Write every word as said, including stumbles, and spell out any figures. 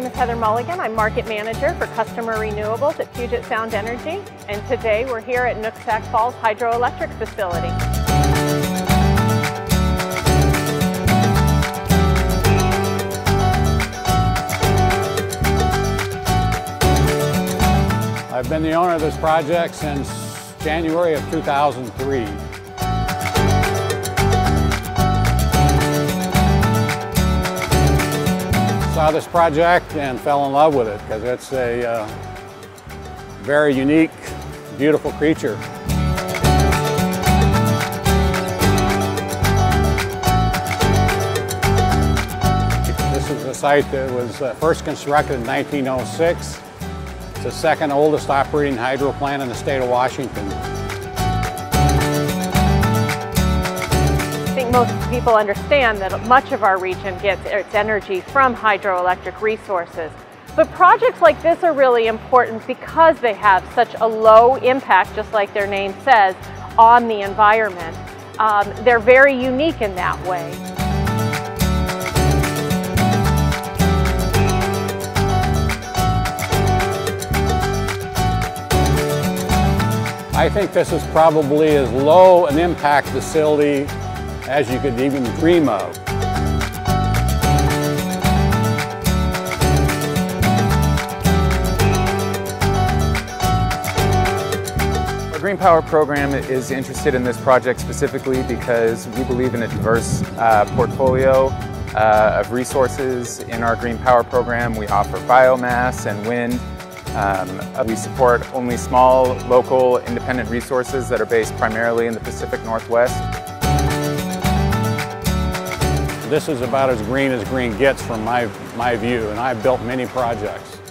name is Heather Mulligan. I'm Market Manager for Customer Renewables at Puget Sound Energy, and today we're here at Nooksack Falls Hydroelectric Facility. I've been the owner of this project since January of two thousand three. Saw this project and fell in love with it because it's a uh, very unique, beautiful creature. This is a site that was uh, first constructed in nineteen oh six. It's the second oldest operating hydro plant in the state of Washington. Most people understand that much of our region gets its energy from hydroelectric resources. But projects like this are really important because they have such a low impact, just like their name says, on the environment. Um, they're very unique in that way. I think this is probably as low an impact facility as you could even dream of. Our Green Power program is interested in this project specifically because we believe in a diverse uh, portfolio uh, of resources in our Green Power program. We offer biomass and wind. Um, we support only small, local, independent resources that are based primarily in the Pacific Northwest. This is about as green as green gets from my, my view, and I've built many projects.